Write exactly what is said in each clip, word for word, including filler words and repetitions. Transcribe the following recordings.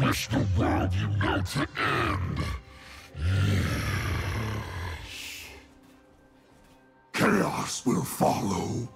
wish the world you know to end. Yes. Chaos will follow.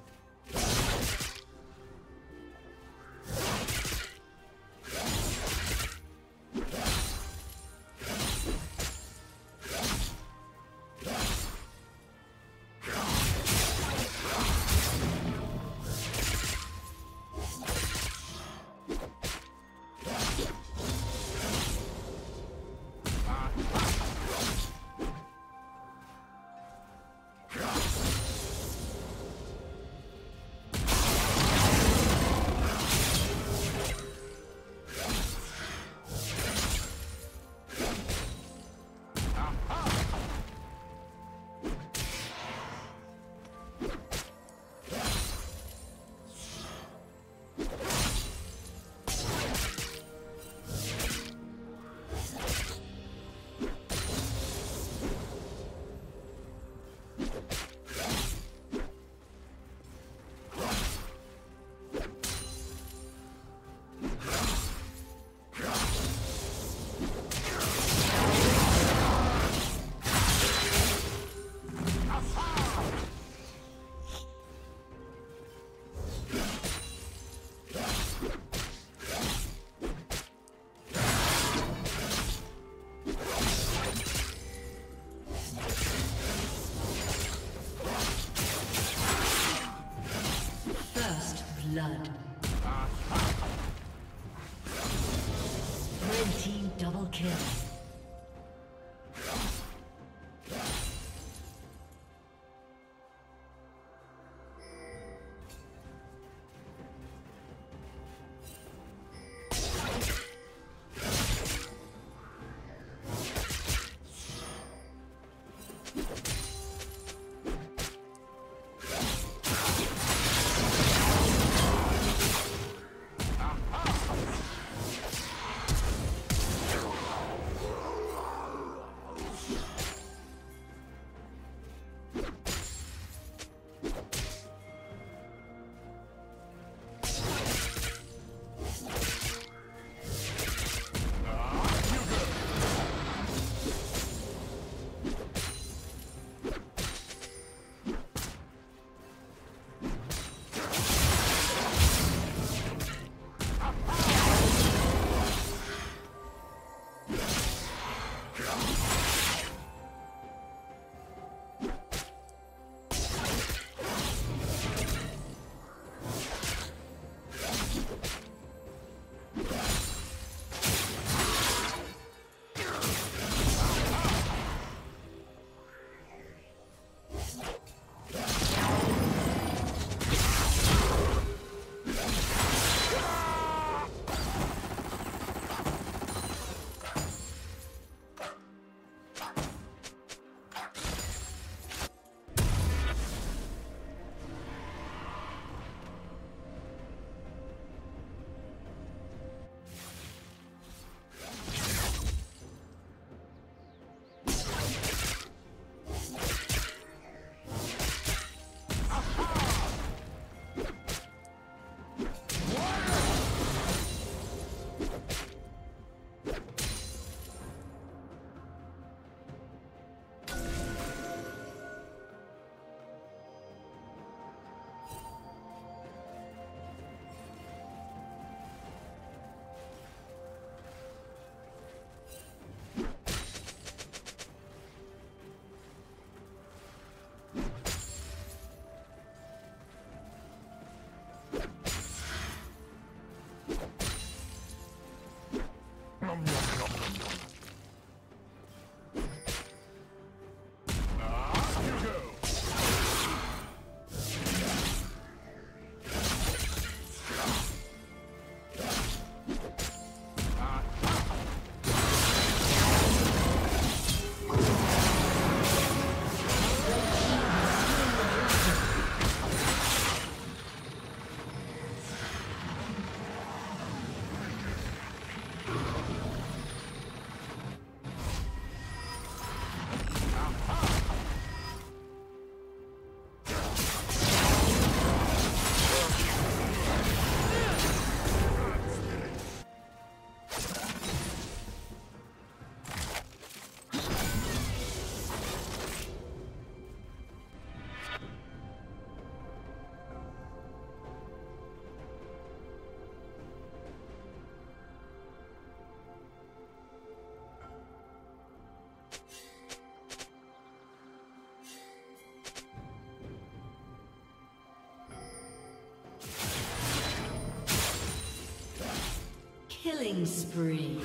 Killing spree.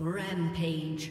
Rampage.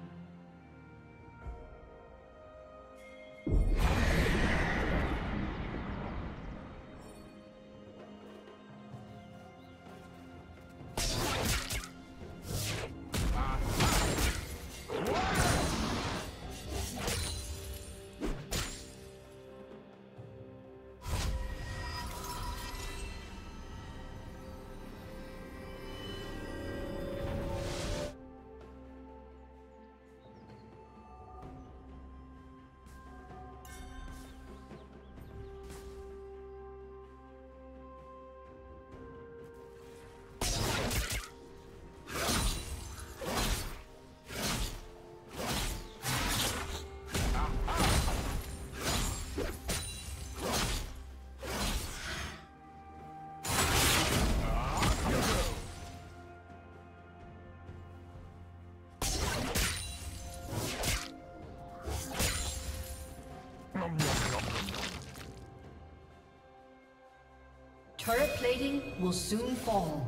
Turret plating will soon fall.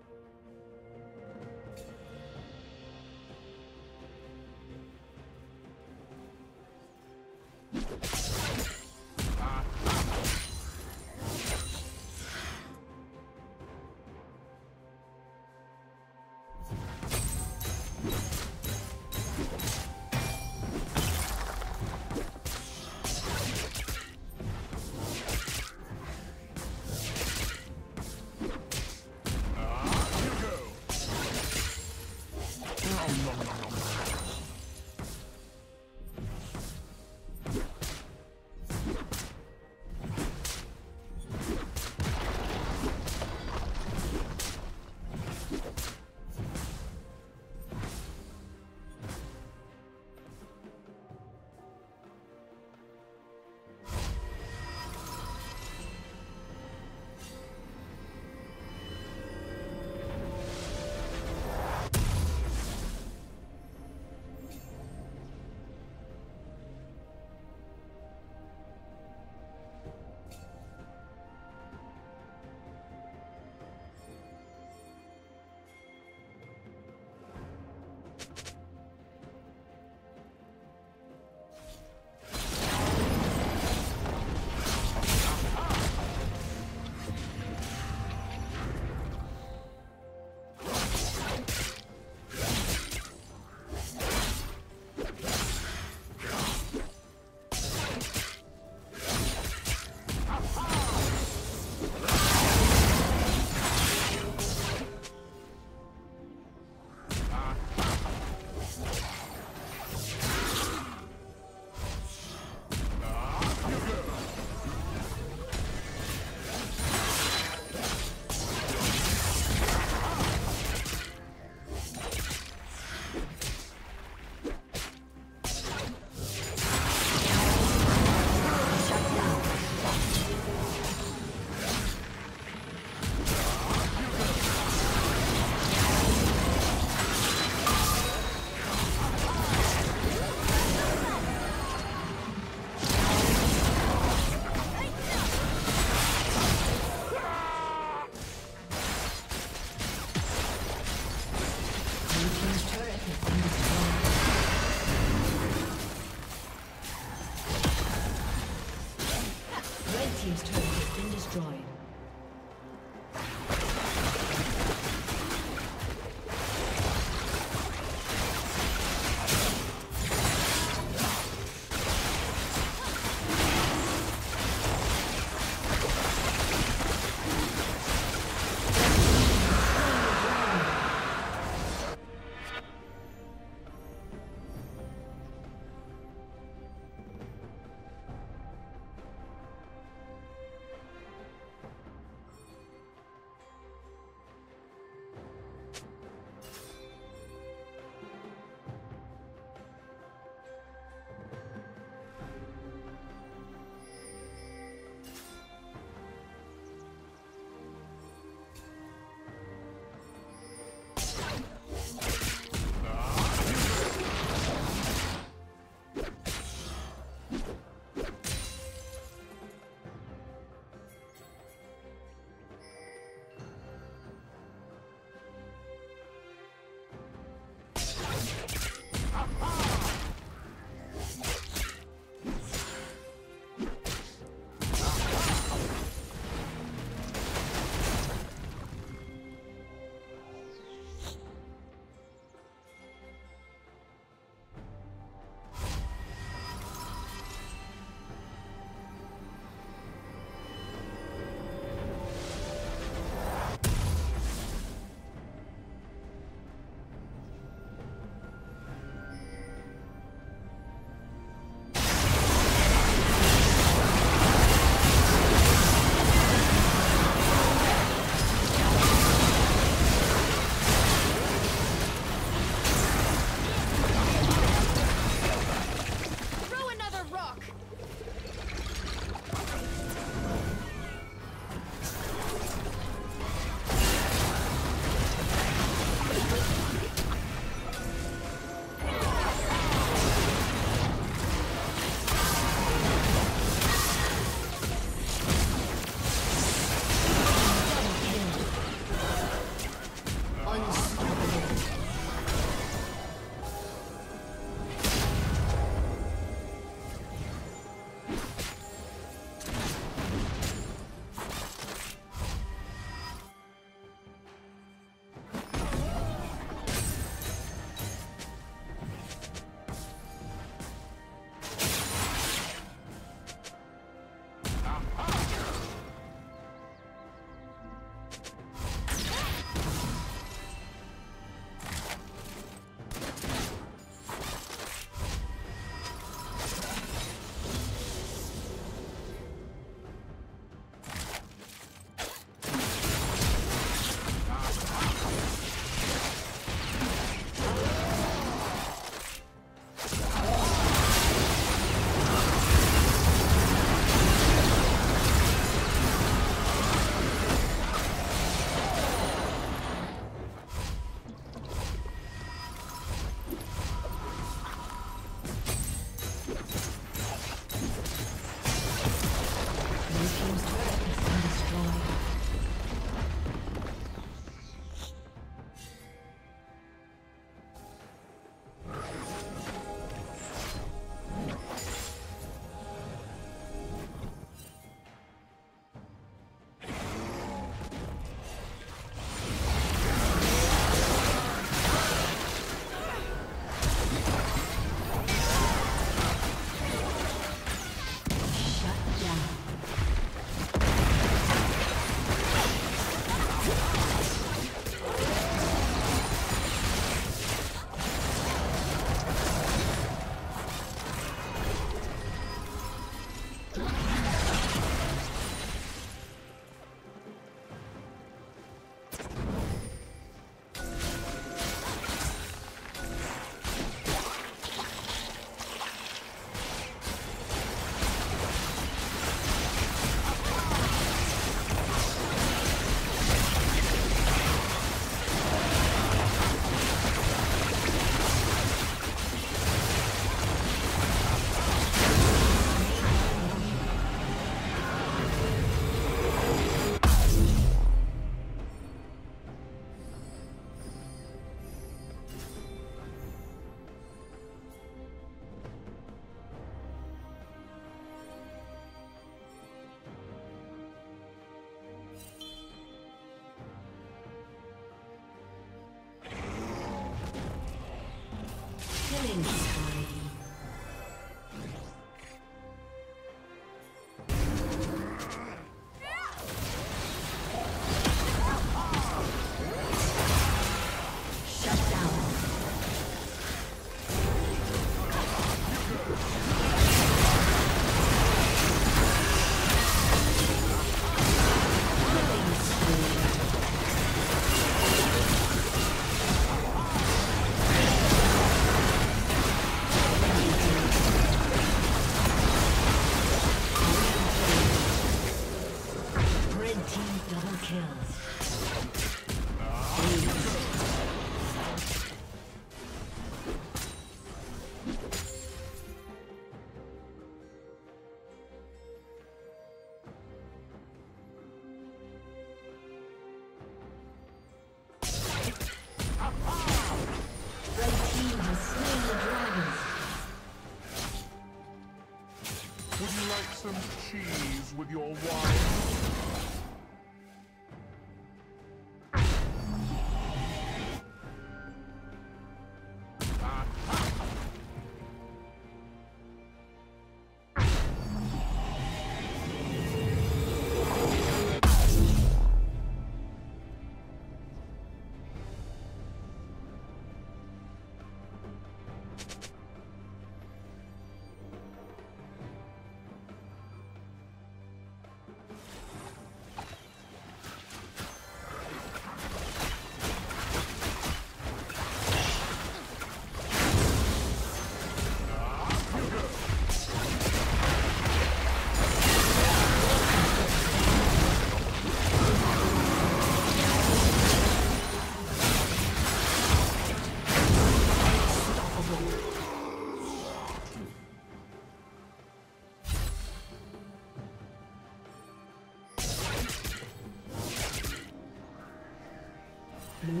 Blue